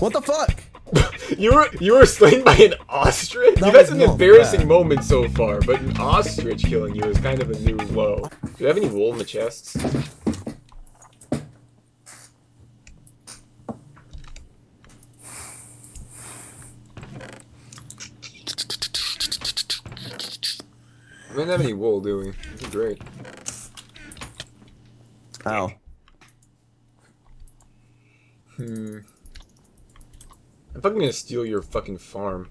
What the fuck? You were slain by an ostrich? That You've had some embarrassing moments so far, but an ostrich killing you is kind of a new low. Do you have any wool in the chests? We don't have any wool, do we? This is great. Ow. I'm fucking gonna steal your fucking farm.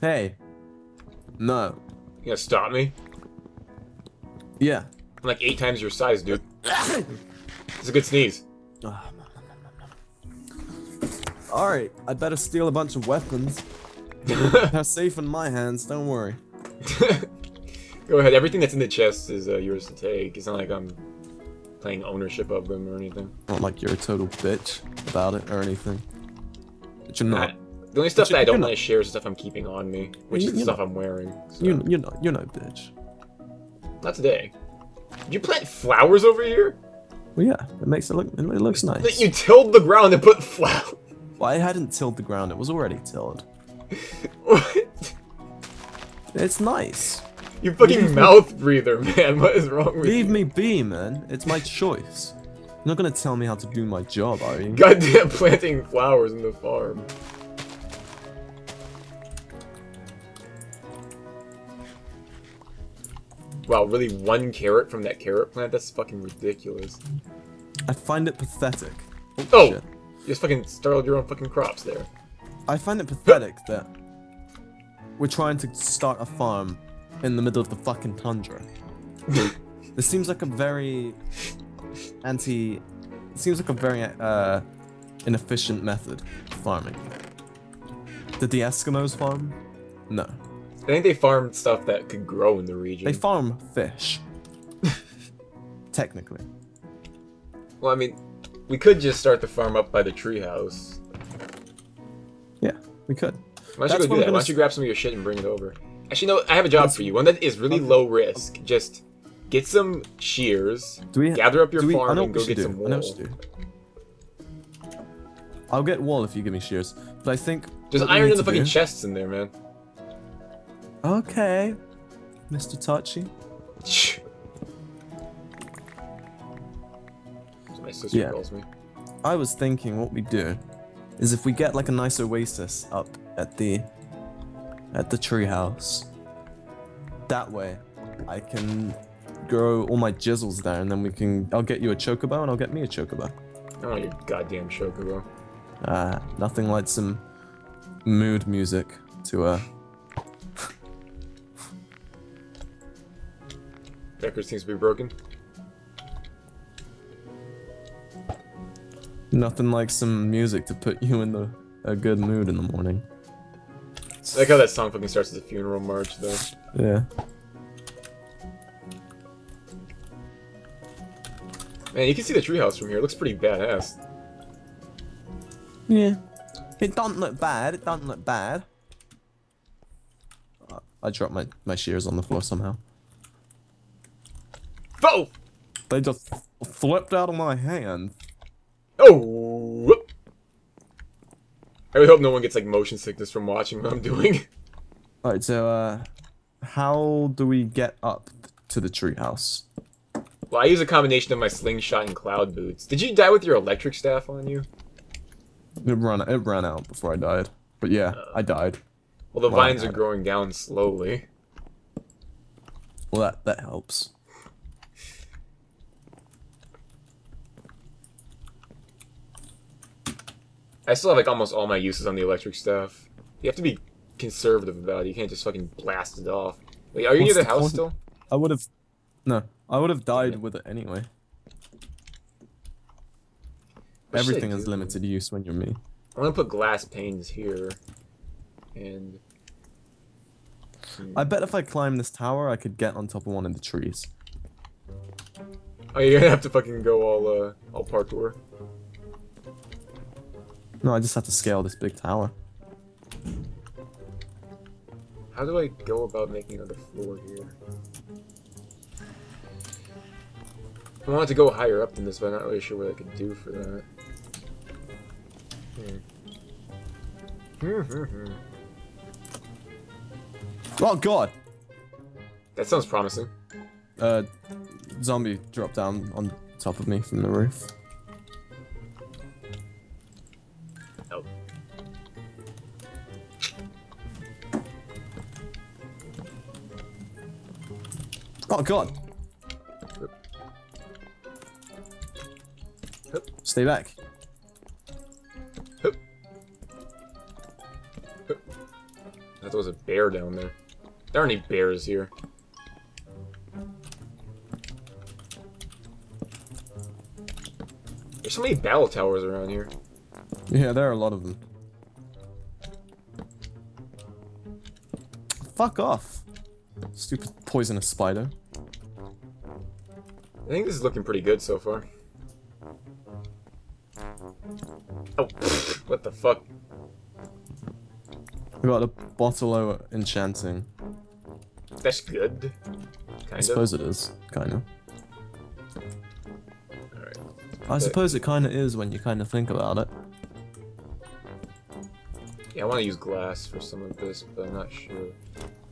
Hey. No. You gonna stop me? Yeah. I'm like 8 times your size, dude. It's a good sneeze. Alright, I better steal a bunch of weapons. They're safe in my hands, don't worry. Go ahead, everything that's in the chest is yours to take. It's not like I'm playing ownership of them or anything. Not like you're a total bitch about it or anything. But you're not. The only stuff that I don't want to share is stuff I'm keeping on me, which is the stuff I'm wearing. So. You're no bitch. Not today. You plant flowers over here? Well, yeah, it makes it looks nice. You tilled the ground and put flowers. Well, I hadn't tilled the ground; it was already tilled. What? It's nice. You fucking mouth breather, man. What is wrong with you? Leave me be, man. It's my choice. You're not gonna tell me how to do my job, are you? Goddamn planting flowers in the farm. Wow, really 1 carrot from that carrot plant? That's fucking ridiculous. I find it pathetic. Oh! Shit. You just fucking startled your own fucking crops there. I find it pathetic that we're trying to start a farm in the middle of the fucking tundra. This seems like a very inefficient method of farming. Did the Eskimos farm? No. I think they farmed stuff that could grow in the region. They farm fish. Technically. Well, I mean, we could just start the farm up by the treehouse. Yeah, we could. Why don't you go do that? Why don't you grab some of your shit and bring it over? Actually, no, I have a job for you. One that is really low risk. Just get some shears, gather up your farm, and go get some wool. I'll get wool if you give me shears. But I think... There's iron in the fucking chests in there, man. Okay. Mr. Tachi. My sister calls me. I was thinking what we do is if we get like a nice oasis up at the... treehouse. That way, I can grow all my jizzles there, and then we can. I'll get you a chocobo, and I'll get me a chocobo. I want your goddamn chocobo. Nothing like some mood music to Record seems to be broken. Nothing like some music to put you in a good mood in the morning. I like how that song fucking starts as a funeral march, though. Yeah. Man, you can see the treehouse from here. It looks pretty badass. Yeah. It don't look bad. It don't look bad. I dropped my shears on the floor somehow. Oh! They just flipped out of my hand. Oh! I really hope no one gets like motion sickness from watching what I'm doing. Alright, so how do we get up to the treehouse? Well, I use a combination of my slingshot and cloud boots. Did you die with your electric staff on you? It ran out before I died. But yeah, I died. Well, the vines are growing down slowly. Well, that helps. I still have like almost all my uses on the electric staff. You have to be conservative about it. You can't just fucking blast it off. Wait, are you near the house still? I would have died with it anyway. Everything has limited use when you're me. I want to put glass panes here, and I bet if I climb this tower, I could get on top of one of the trees. Oh, you're gonna have to fucking go all parkour. No, I just have to scale this big tower. How do I go about making another floor here? I wanted to go higher up than this, but I'm not really sure what I could do for that. Oh god! That sounds promising. Zombie dropped down on top of me from the roof. Oh. Oh god! Stay back. There was a bear down there. There aren't any bears here. There's so many battle towers around here. Yeah, there are a lot of them. Fuck off. Stupid poisonous spider. I think this is looking pretty good so far. Oh, what the fuck? We got a bottle of enchanting. That's good. Kind of. I suppose it is. Kind of. All right. I suppose it kind of is when you kind of think about it. Yeah, I want to use glass for some of this, but I'm not sure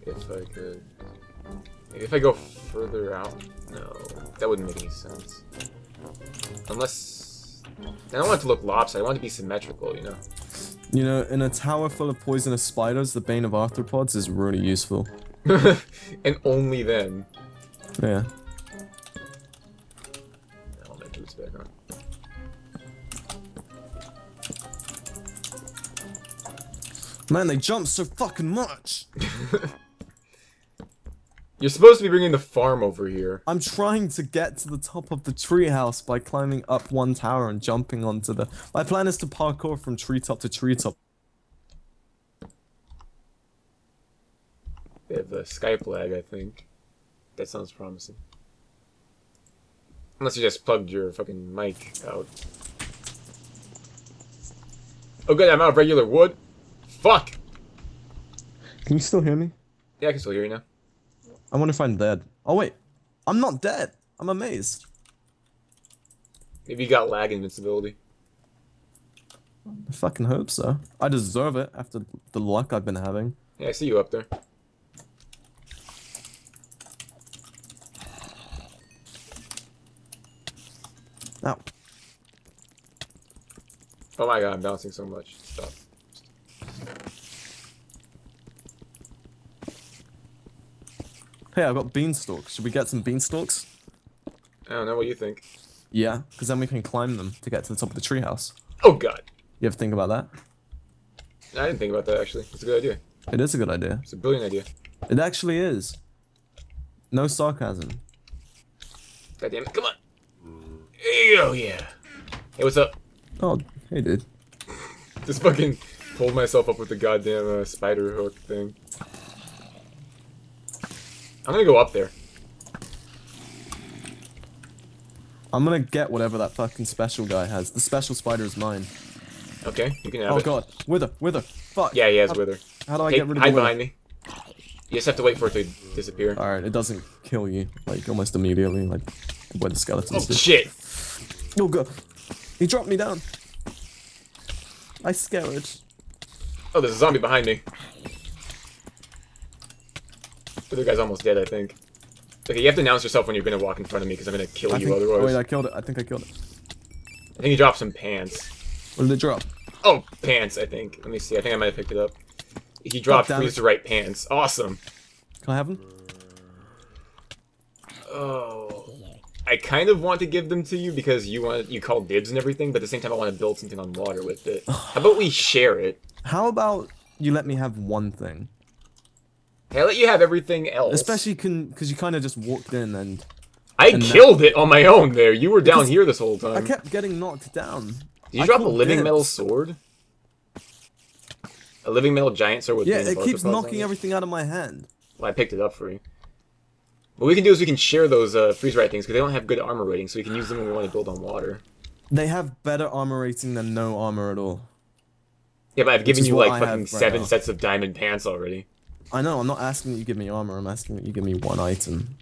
if I could. Maybe if I go further out, no, that wouldn't make any sense. Unless I don't want it to look lopsided. I want it to be symmetrical, you know. You know, in a tower full of poisonous spiders, the bane of arthropods is really useful. And only then. Yeah. I'll make boots back on. Man, they jump so fucking much! You're supposed to be bringing the farm over here. I'm trying to get to the top of the treehouse by climbing up one tower and jumping onto the... My plan is to parkour from treetop to treetop. They have the Skype lag, I think. That sounds promising. Unless you just plugged your fucking mic out. Oh good, I'm out of regular wood. Fuck! Can you still hear me? Yeah, I can still hear you now. I wonder if I'm dead. Oh wait, I'm not dead. I'm amazed. Maybe you got lag invincibility. I fucking hope so. I deserve it after the luck I've been having. Yeah, I see you up there. Ow. Oh my god, I'm bouncing so much. Stop. Hey, I've got beanstalks. Should we get some beanstalks? I don't know what you think. Yeah, because then we can climb them to get to the top of the treehouse. Oh god! You ever think about that? I didn't think about that actually. It's a good idea. It is a good idea. It's a brilliant idea. It actually is. No sarcasm. God damn it! Come on! Oh yeah! Hey, what's up? Oh, hey dude. Just fucking pulled myself up with the goddamn spider hook thing. I'm gonna go up there. I'm gonna get whatever that fucking special guy has. The special spider is mine. Okay, you can have it. Oh god, Wither, fuck. Yeah, he has Wither. How do I get rid of the Wither? Hide behind me. You just have to wait for it to disappear. Alright, it doesn't kill you, like, almost immediately, like, where the skeletons do. Oh shit! Oh god, he dropped me down. I scared. Oh, there's a zombie behind me. The other guy's almost dead, I think. Okay, you have to announce yourself when you're gonna walk in front of me, because I'm gonna kill you otherwise. Oh, wait, I killed it. I think I killed it. I think he dropped some pants. What did they drop? Oh, pants, I think. Let me see. I think I might have picked it up. He dropped Freezarite pants. Awesome. Can I have them? Oh. I kind of want to give them to you, because you call dibs and everything, but at the same time I want to build something on water with it. How about we share it? How about you let me have one thing? Hey, I let you have everything else. Especially because you kind of just walked in and... I killed it on my own there. You were down here this whole time. I kept getting knocked down. Did you drop a living metal sword? A living metal giant sword with... Yeah, it keeps knocking everything out of my hand. Well, I picked it up for you. What we can do is we can share those Freezarite things, because they don't have good armor rating, so we can use them when we want to build on water. They have better armor rating than no armor at all. Yeah, but I've given you, like, fucking 7 sets of diamond pants already. I know, I'm not asking that you give me armor, I'm asking that you give me one item.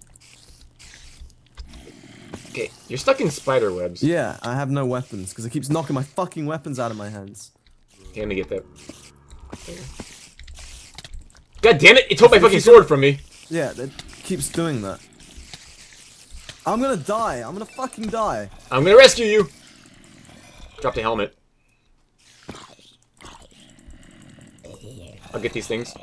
Okay, you're stuck in spider webs. Yeah, I have no weapons, because it keeps knocking my fucking weapons out of my hands. Okay, let me get that. Clear. God damn it! It took my fucking sword from me. Yeah, it keeps doing that. I'm gonna die. I'm gonna fucking die. I'm gonna rescue you. Drop the helmet. I'll get these things.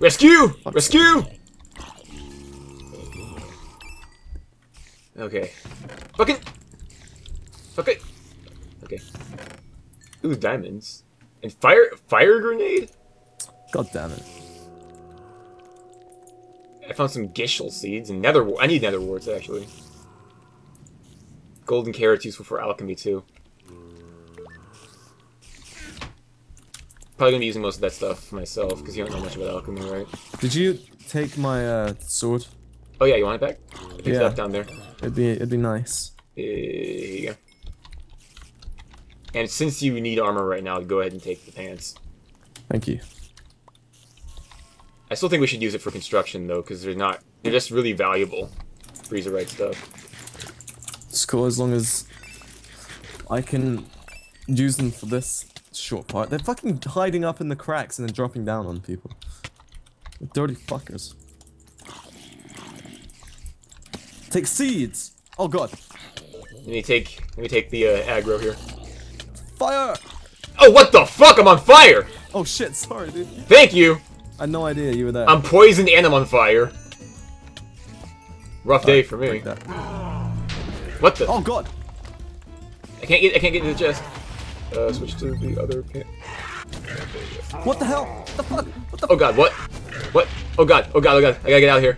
Rescue! Rescue! Okay. Fucking. Fuck it. Okay. Ooh, diamonds. And fire grenade? God damn it. I found some Gishur seeds and nether warts. I need nether warts, actually. Golden carrots useful for alchemy, too. Probably gonna be using most of that stuff myself, because you don't know much about alchemy, right? Did you take my sword? Oh yeah, you want it back? I picked it up down there. It'd be nice. Here you go. And since you need armor right now, go ahead and take the pants. Thank you. I still think we should use it for construction though, because they're just really valuable. Freezarite stuff. It's cool as long as I can use them for this short part. They're fucking hiding up in the cracks and then dropping down on people. They're dirty fuckers. Take seeds! Oh god. Let me take the aggro here. Fire! Oh, what the fuck? I'm on fire! Oh shit, sorry dude. Thank you! I had no idea you were there. I'm poisoned and I'm on fire. Rough day for me. What the? Oh god! I can't get to the chest. Switch to the other pant. What the hell? What the fuck? What the? Oh god, what? What? Oh god, oh god, oh god. I gotta get out of here.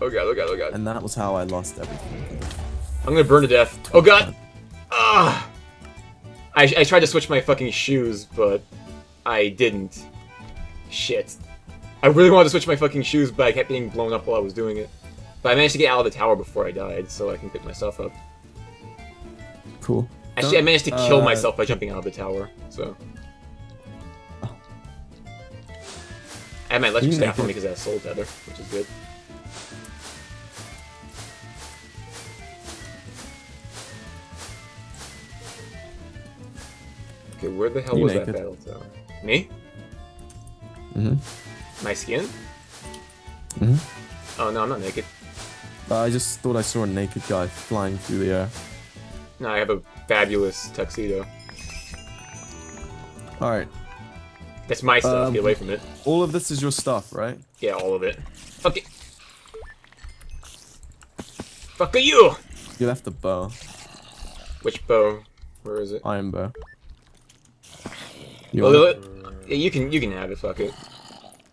Oh god, oh god, oh god. And that was how I lost everything. I'm gonna burn to death. Oh god! Ah! I tried to switch my fucking shoes, but I didn't. Shit. I really wanted to switch my fucking shoes, but I kept getting blown up while I was doing it. But I managed to get out of the tower before I died, so I can pick myself up. Cool. Actually, I managed to kill myself by jumping out of the tower, so... Oh. I had my electric staff on me because I had soul tether, which is good. Okay, where the hell was that battle tower? Me? Mm-hmm. My skin? Mm-hmm. Oh no, I'm not naked. I just thought I saw a naked guy flying through the air. No, I have a fabulous tuxedo. Alright. That's my stuff, get away from it. All of this is your stuff, right? Yeah, all of it. Fuck it! Fuck are you! You left the bow. Which bow? Where is it? Iron bow. You can have it, fuck it.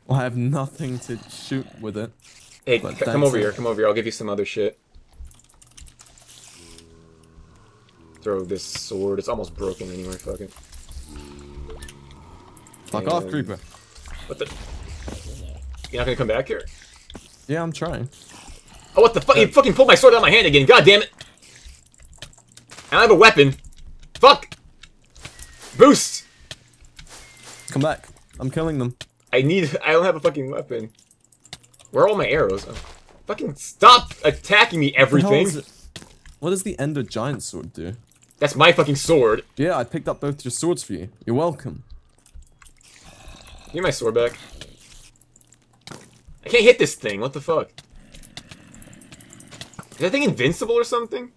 Well, I have nothing to shoot with it. Hey, come over here, come over here, I'll give you some other shit. Throw this sword, it's almost broken anyway, fuck it. Fuck off, creeper. What the? You're not gonna come back here? Yeah, I'm trying. Oh, what the fuck? You fucking pulled my sword out of my hand again, god damn it! And I have a weapon. Fuck! Boost! Come back. I'm killing them. I don't have a fucking weapon. Where are all my arrows? Oh. Fucking stop attacking me, everything! What does the Ender Giant sword do? That's my fucking sword! Yeah, I picked up both your swords for you. You're welcome. Give me my sword back. I can't hit this thing, what the fuck? Is that thing invincible or something?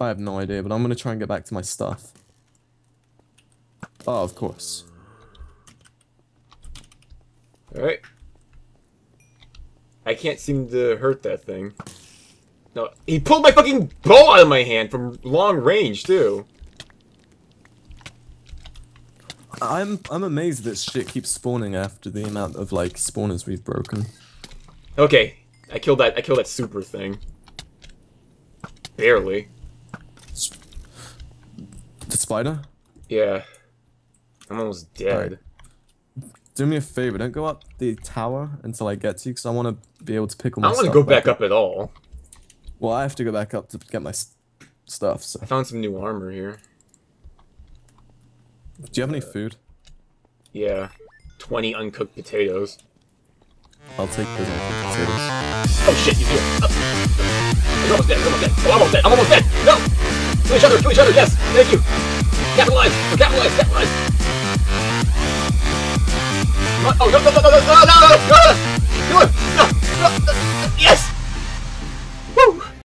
I have no idea, but I'm gonna try and get back to my stuff. Oh, of course. Alright. I can't seem to hurt that thing. No, he pulled my fucking bow out of my hand from long range, too. I'm amazed that shit keeps spawning after the amount of, like, spawners we've broken. Okay. I killed that super thing. Barely. The spider? Yeah. I'm almost dead. Do me a favor, don't go up the tower until I get to you, because I want to be able to pick all my stuff. I don't want to go back up at all. Well, I have to go back up to get my stuff, so... I found some new armor here. Do you have any food? Yeah. 20 uncooked potatoes. I'll take those uncooked potatoes. Oh shit, he's here! Oh. I'm almost dead, I'm almost dead! Oh, I'm almost dead! I'm almost dead! No! To each other, yes! Thank you! Capitalize! Capitalize! Capitalize! Oh, no, no, no, no, no, no, no, no, no!